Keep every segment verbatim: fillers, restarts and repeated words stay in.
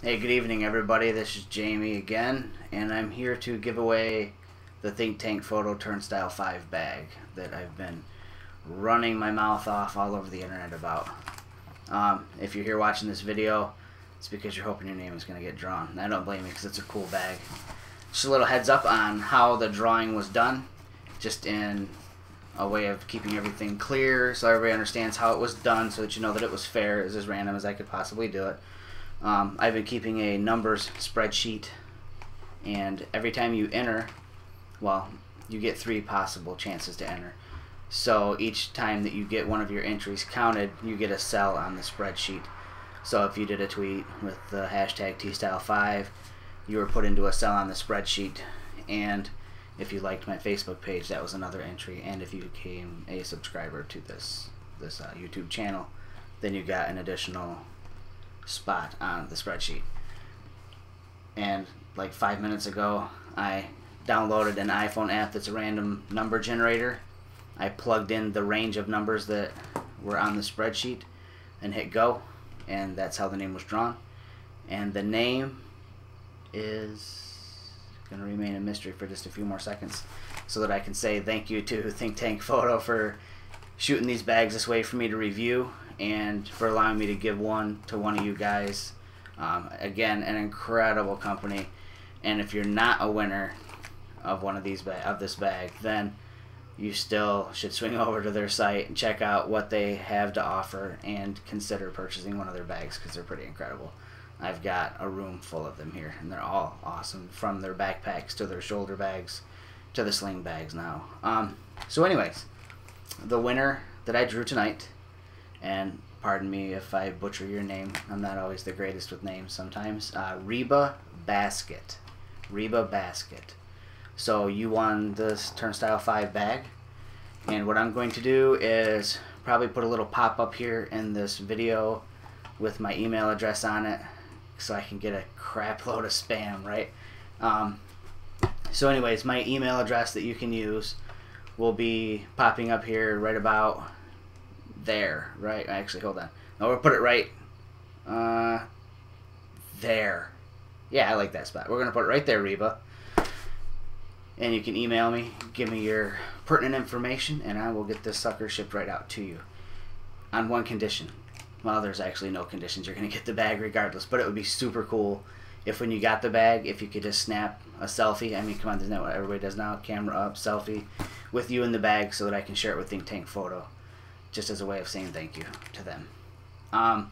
Hey, good evening everybody, this is Jamie again, and I'm here to give away the Think Tank Photo Turnstyle five bag that I've been running my mouth off all over the internet about. Um, if you're here watching this video, it's because you're hoping your name is going to get drawn. And I don't blame you because it's a cool bag. Just a little heads up on how the drawing was done, just in a way of keeping everything clear so everybody understands how it was done so that you know that it was fair, as random as I could possibly do it. Um, I've been keeping a numbers spreadsheet, and every time you enter, well, you get three possible chances to enter. So each time that you get one of your entries counted, you get a cell on the spreadsheet. So if you did a tweet with the hashtag T Style five, you were put into a cell on the spreadsheet. And if you liked my Facebook page, that was another entry. And if you became a subscriber to this, this uh, YouTube channel, then you got an additional spot on the spreadsheet. And like five minutes ago, I downloaded an iPhone app that's a random number generator. I plugged in the range of numbers that were on the spreadsheet and hit go, and that's how the name was drawn. And the name is going to remain a mystery for just a few more seconds so that I can say thank you to Think Tank Photo for shooting these bags this way for me to review and for allowing me to give one to one of you guys. Um, again, an incredible company. And if you're not a winner of one of these ba of this bag, then you still should swing over to their site and check out what they have to offer and consider purchasing one of their bags because they're pretty incredible. I've got a room full of them here, and they're all awesome, from their backpacks to their shoulder bags to the sling bags now. Um, so anyways, the winner that I drew tonight, and pardon me if I butcher your name, I'm not always the greatest with names sometimes, uh, Reba Baskett. Reba Baskett. So you won this Turnstyle five bag, and what I'm going to do is probably put a little pop-up here in this video with my email address on it so I can get a crap load of spam, right? Um, so anyways, my email address that you can use will be popping up here right about there, right? Actually, hold on. No, we'll put it right uh, there. Yeah, I like that spot. We're going to put it right there, Reba. And you can email me, give me your pertinent information, and I will get this sucker shipped right out to you. On one condition. Well, there's actually no conditions. You're going to get the bag regardless, but it would be super cool if when you got the bag, if you could just snap a selfie. I mean, come on, isn't that what everybody does now? Camera up, selfie with you in the bag so that I can share it with Think Tank Photo, just as a way of saying thank you to them. Um,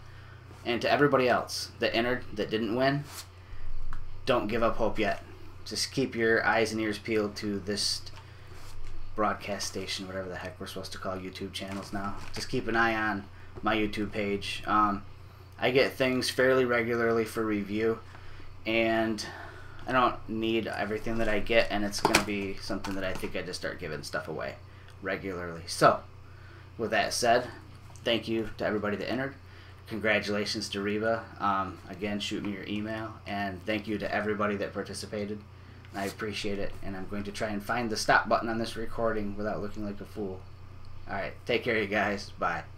and to everybody else that entered, that didn't win, don't give up hope yet. Just keep your eyes and ears peeled to this broadcast station, whatever the heck we're supposed to call YouTube channels now. Just keep an eye on my YouTube page. Um, I get things fairly regularly for review, and I don't need everything that I get, and it's going to be something that I think I just start giving stuff away regularly. So, with that said, thank you to everybody that entered. Congratulations to Reba. Um, again, shoot me your email, and thank you to everybody that participated. I appreciate it, and I'm going to try and find the stop button on this recording without looking like a fool. All right, take care, you guys. Bye.